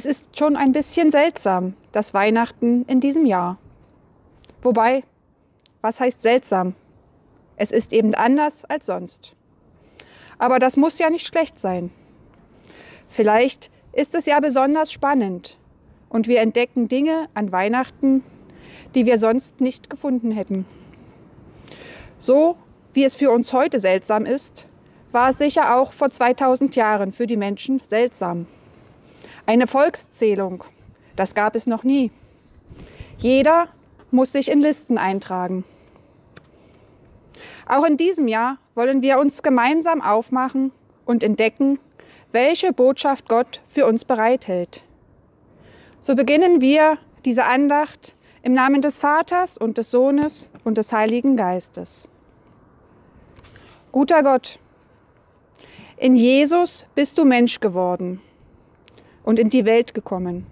Es ist schon ein bisschen seltsam, das Weihnachten in diesem Jahr. Wobei, was heißt seltsam? Es ist eben anders als sonst. Aber das muss ja nicht schlecht sein. Vielleicht ist es ja besonders spannend und wir entdecken Dinge an Weihnachten, die wir sonst nicht gefunden hätten. So wie es für uns heute seltsam ist, war es sicher auch vor 2000 Jahren für die Menschen seltsam. Eine Volkszählung, das gab es noch nie. Jeder muss sich in Listen eintragen. Auch in diesem Jahr wollen wir uns gemeinsam aufmachen und entdecken, welche Botschaft Gott für uns bereithält. So beginnen wir diese Andacht im Namen des Vaters und des Sohnes und des Heiligen Geistes. Guter Gott, in Jesus bist du Mensch geworden und in die Welt gekommen.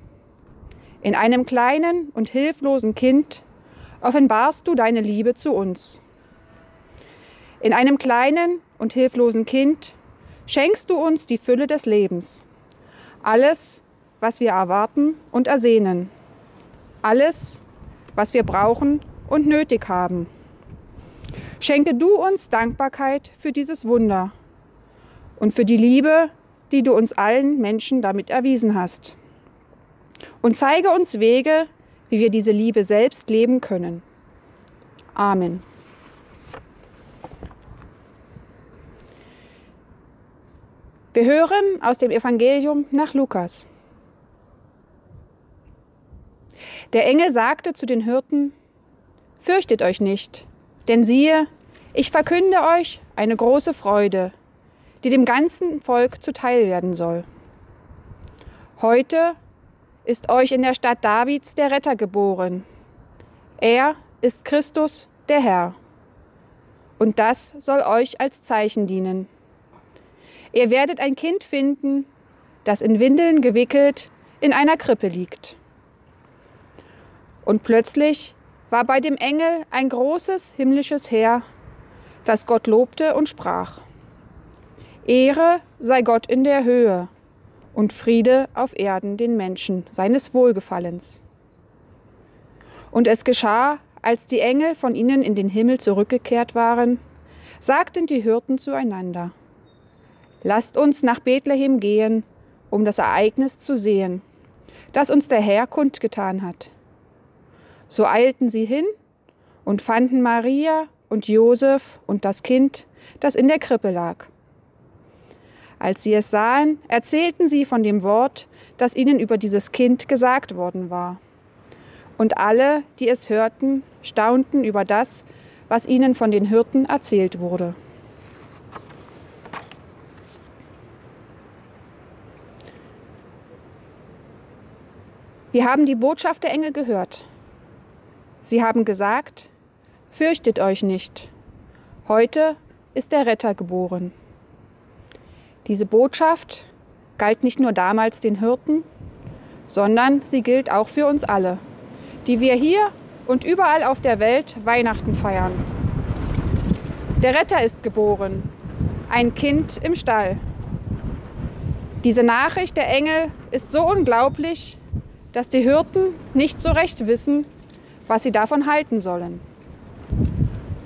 In einem kleinen und hilflosen Kind offenbarst du deine Liebe zu uns. In einem kleinen und hilflosen Kind schenkst du uns die Fülle des Lebens. Alles, was wir erwarten und ersehnen. Alles, was wir brauchen und nötig haben. Schenke du uns Dankbarkeit für dieses Wunder und für die Liebe, die du uns allen Menschen damit erwiesen hast. Und zeige uns Wege, wie wir diese Liebe selbst leben können. Amen. Wir hören aus dem Evangelium nach Lukas. Der Engel sagte zu den Hirten: Fürchtet euch nicht, denn siehe, ich verkünde euch eine große Freude, die dem ganzen Volk zuteil werden soll. Heute ist euch in der Stadt Davids der Retter geboren. Er ist Christus, der Herr. Und das soll euch als Zeichen dienen. Ihr werdet ein Kind finden, das in Windeln gewickelt in einer Krippe liegt. Und plötzlich war bei dem Engel ein großes himmlisches Heer, das Gott lobte und sprach: Ehre sei Gott in der Höhe und Friede auf Erden den Menschen seines Wohlgefallens. Und es geschah, als die Engel von ihnen in den Himmel zurückgekehrt waren, sagten die Hirten zueinander: Lasst uns nach Bethlehem gehen, um das Ereignis zu sehen, das uns der Herr kundgetan hat. So eilten sie hin und fanden Maria und Josef und das Kind, das in der Krippe lag. Als sie es sahen, erzählten sie von dem Wort, das ihnen über dieses Kind gesagt worden war. Und alle, die es hörten, staunten über das, was ihnen von den Hirten erzählt wurde. Wir haben die Botschaft der Engel gehört. Sie haben gesagt: Fürchtet euch nicht. Heute ist der Retter geboren. Diese Botschaft galt nicht nur damals den Hirten, sondern sie gilt auch für uns alle, die wir hier und überall auf der Welt Weihnachten feiern. Der Retter ist geboren, ein Kind im Stall. Diese Nachricht der Engel ist so unglaublich, dass die Hirten nicht so recht wissen, was sie davon halten sollen.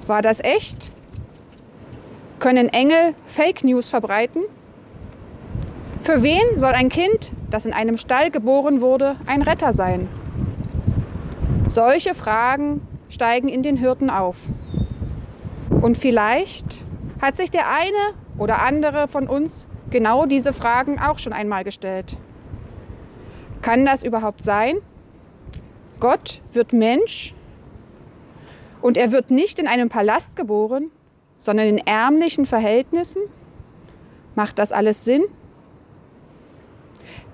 War das echt? Können Engel Fake News verbreiten? Für wen soll ein Kind, das in einem Stall geboren wurde, ein Retter sein? Solche Fragen steigen in den Hirten auf. Und vielleicht hat sich der eine oder andere von uns genau diese Fragen auch schon einmal gestellt. Kann das überhaupt sein? Gott wird Mensch und er wird nicht in einem Palast geboren, sondern in ärmlichen Verhältnissen? Macht das alles Sinn?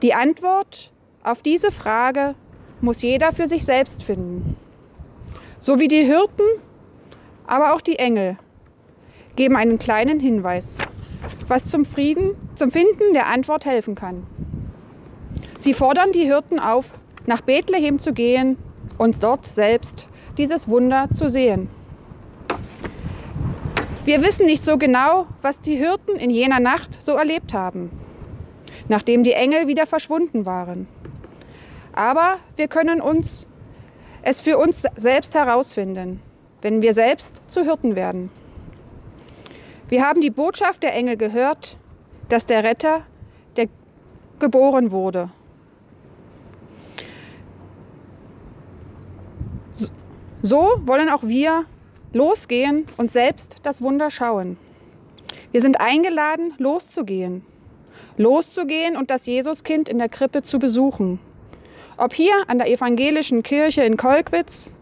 Die Antwort auf diese Frage muss jeder für sich selbst finden. So wie die Hirten, aber auch die Engel geben einen kleinen Hinweis, was zum Finden der Antwort helfen kann. Sie fordern die Hirten auf, nach Bethlehem zu gehen und dort selbst dieses Wunder zu sehen. Wir wissen nicht so genau, was die Hirten in jener Nacht so erlebt haben, nachdem die Engel wieder verschwunden waren. Aber wir können es für uns selbst herausfinden, wenn wir selbst zu Hirten werden. Wir haben die Botschaft der Engel gehört, dass der Retter, der geboren wurde. So wollen auch wir losgehen und selbst das Wunder schauen. Wir sind eingeladen, loszugehen. Loszugehen und das Jesuskind in der Krippe zu besuchen. Ob hier an der evangelischen Kirche in Kolkwitz,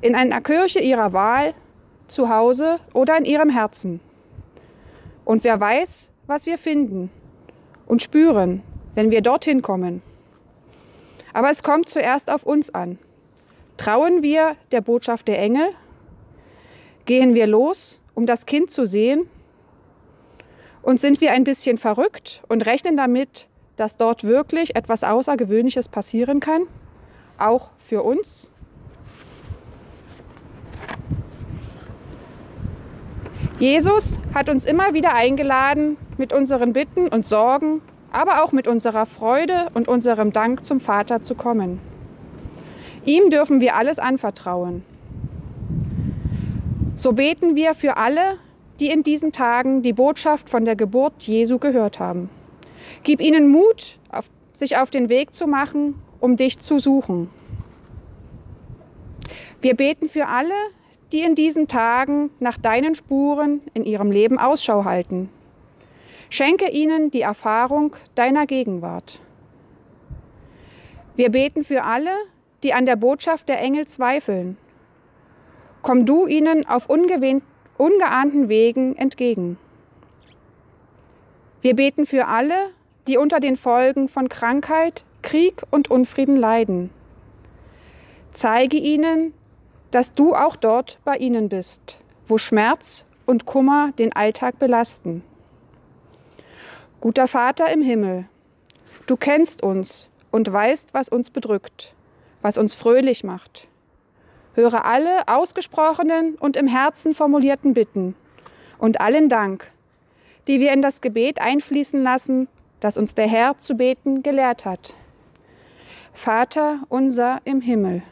in einer Kirche ihrer Wahl, zu Hause oder in ihrem Herzen. Und wer weiß, was wir finden und spüren, wenn wir dorthin kommen. Aber es kommt zuerst auf uns an. Trauen wir der Botschaft der Engel? Gehen wir los, um das Kind zu sehen? Und sind wir ein bisschen verrückt und rechnen damit, dass dort wirklich etwas Außergewöhnliches passieren kann? Auch für uns? Jesus hat uns immer wieder eingeladen, mit unseren Bitten und Sorgen, aber auch mit unserer Freude und unserem Dank zum Vater zu kommen. Ihm dürfen wir alles anvertrauen. So beten wir für alle, die in diesen Tagen die Botschaft von der Geburt Jesu gehört haben. Gib ihnen Mut, sich auf den Weg zu machen, um dich zu suchen. Wir beten für alle, die in diesen Tagen nach deinen Spuren in ihrem Leben Ausschau halten. Schenke ihnen die Erfahrung deiner Gegenwart. Wir beten für alle, die an der Botschaft der Engel zweifeln. Komm du ihnen auf ungeahnten Wegen entgegen. Wir beten für alle, die unter den Folgen von Krankheit, Krieg und Unfrieden leiden. Zeige ihnen, dass du auch dort bei ihnen bist, wo Schmerz und Kummer den Alltag belasten. Guter Vater im Himmel, du kennst uns und weißt, was uns bedrückt, was uns fröhlich macht. Höre alle ausgesprochenen und im Herzen formulierten Bitten und allen Dank, die wir in das Gebet einfließen lassen, das uns der Herr zu beten gelehrt hat. Vater unser im Himmel,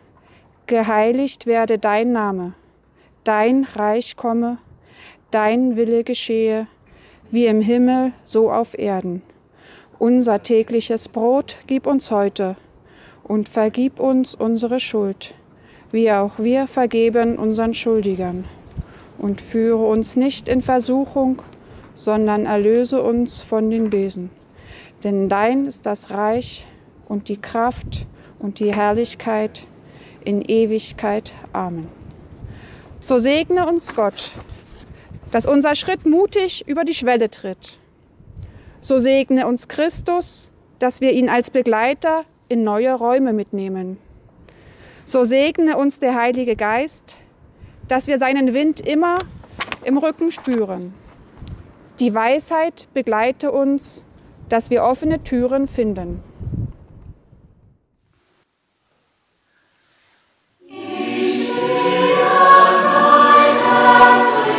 geheiligt werde dein Name, dein Reich komme, dein Wille geschehe, wie im Himmel, so auf Erden. Unser tägliches Brot gib uns heute. Und vergib uns unsere Schuld, wie auch wir vergeben unseren Schuldigern. Und führe uns nicht in Versuchung, sondern erlöse uns von den Bösen. Denn dein ist das Reich und die Kraft und die Herrlichkeit in Ewigkeit. Amen. So segne uns Gott, dass unser Schritt mutig über die Schwelle tritt. So segne uns Christus, dass wir ihn als Begleiter in neue Räume mitnehmen. So segne uns der Heilige Geist, dass wir seinen Wind immer im Rücken spüren. Die Weisheit begleite uns, dass wir offene Türen finden. Ich glaube,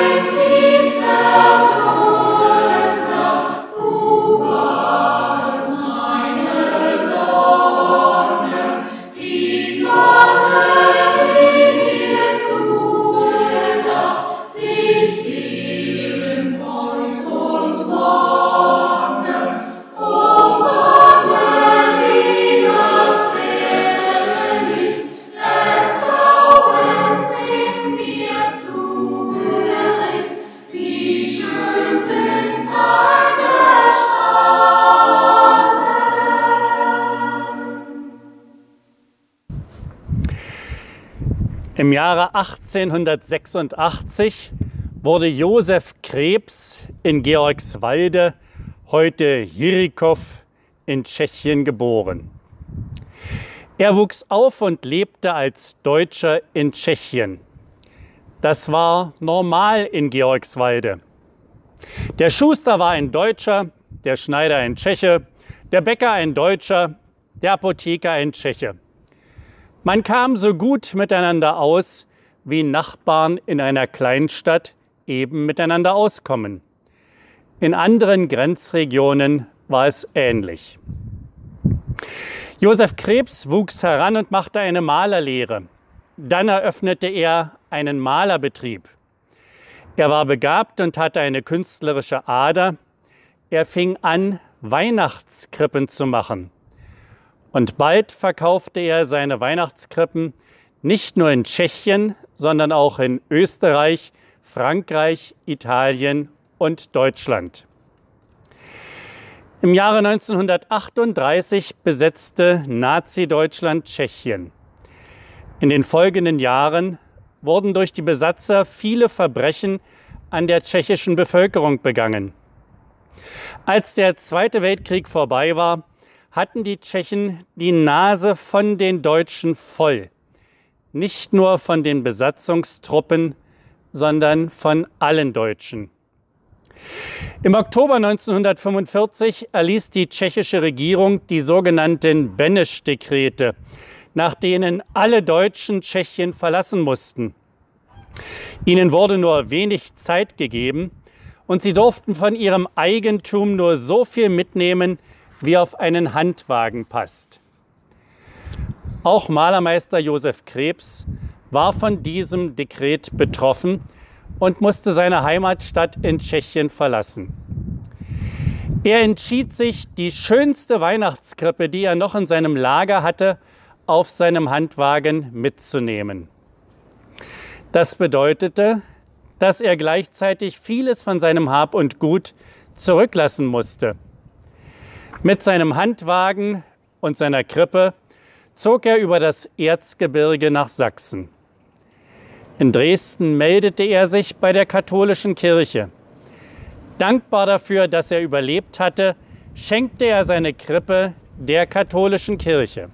in dieser Todesnacht Im Jahre 1886 wurde Josef Krebs in Georgswalde, heute Jiříkov, in Tschechien geboren. Er wuchs auf und lebte als Deutscher in Tschechien. Das war normal in Georgswalde. Der Schuster war ein Deutscher, der Schneider ein Tscheche, der Bäcker ein Deutscher, der Apotheker ein Tscheche. Man kam so gut miteinander aus, wie Nachbarn in einer Kleinstadt eben miteinander auskommen. In anderen Grenzregionen war es ähnlich. Josef Krebs wuchs heran und machte eine Malerlehre. Dann eröffnete er einen Malerbetrieb. Er war begabt und hatte eine künstlerische Ader. Er fing an, Weihnachtskrippen zu machen. Und bald verkaufte er seine Weihnachtskrippen nicht nur in Tschechien, sondern auch in Österreich, Frankreich, Italien und Deutschland. Im Jahre 1938 besetzte Nazi-Deutschland Tschechien. In den folgenden Jahren wurden durch die Besatzer viele Verbrechen an der tschechischen Bevölkerung begangen. Als der Zweite Weltkrieg vorbei war, hatten die Tschechen die Nase von den Deutschen voll. Nicht nur von den Besatzungstruppen, sondern von allen Deutschen. Im Oktober 1945 erließ die tschechische Regierung die sogenannten Beneš-Dekrete, nach denen alle Deutschen Tschechien verlassen mussten. Ihnen wurde nur wenig Zeit gegeben und sie durften von ihrem Eigentum nur so viel mitnehmen, wie auf einen Handwagen passt. Auch Malermeister Josef Krebs war von diesem Dekret betroffen und musste seine Heimatstadt in Tschechien verlassen. Er entschied sich, die schönste Weihnachtskrippe, die er noch in seinem Lager hatte, auf seinem Handwagen mitzunehmen. Das bedeutete, dass er gleichzeitig vieles von seinem Hab und Gut zurücklassen musste. Mit seinem Handwagen und seiner Krippe zog er über das Erzgebirge nach Sachsen. In Dresden meldete er sich bei der katholischen Kirche. Dankbar dafür, dass er überlebt hatte, schenkte er seine Krippe der katholischen Kirche.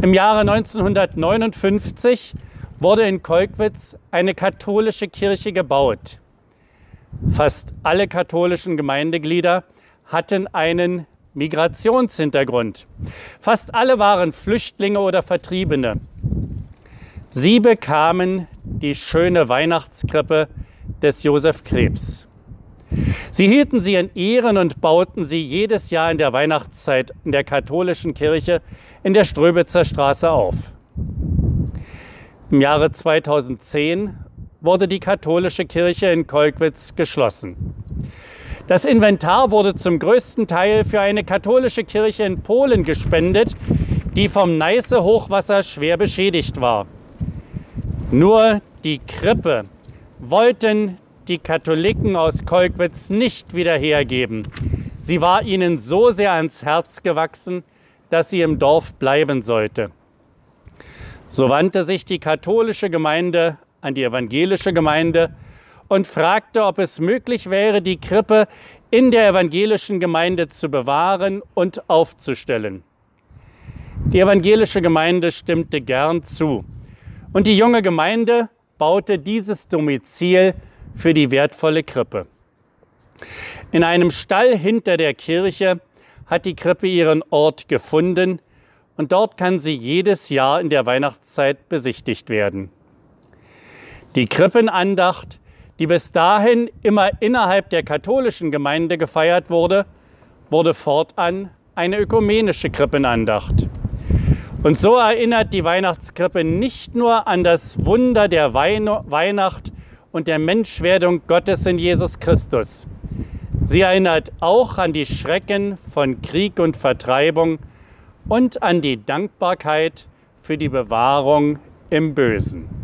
Im Jahre 1959 wurde in Kolkwitz eine katholische Kirche gebaut. Fast alle katholischen Gemeindeglieder hatten einen Migrationshintergrund. Fast alle waren Flüchtlinge oder Vertriebene. Sie bekamen die schöne Weihnachtskrippe des Josef Krebs. Sie hielten sie in Ehren und bauten sie jedes Jahr in der Weihnachtszeit in der katholischen Kirche in der Ströbitzer Straße auf. Im Jahre 2010 wurde die katholische Kirche in Kolkwitz geschlossen. Das Inventar wurde zum größten Teil für eine katholische Kirche in Polen gespendet, die vom Neiße-Hochwasser schwer beschädigt war. Nur die Krippe wollten die Katholiken aus Kolkwitz nicht wieder hergeben. Sie war ihnen so sehr ans Herz gewachsen, dass sie im Dorf bleiben sollte. So wandte sich die katholische Gemeinde an die evangelische Gemeinde und fragte, ob es möglich wäre, die Krippe in der evangelischen Gemeinde zu bewahren und aufzustellen. Die evangelische Gemeinde stimmte gern zu und die junge Gemeinde baute dieses Domizil für die wertvolle Krippe. In einem Stall hinter der Kirche hat die Krippe ihren Ort gefunden und dort kann sie jedes Jahr in der Weihnachtszeit besichtigt werden. Die Krippenandacht, die bis dahin immer innerhalb der katholischen Gemeinde gefeiert wurde, wurde fortan eine ökumenische Krippenandacht. Und so erinnert die Weihnachtskrippe nicht nur an das Wunder der Weihnacht und der Menschwerdung Gottes in Jesus Christus. Sie erinnert auch an die Schrecken von Krieg und Vertreibung und an die Dankbarkeit für die Bewahrung im Bösen.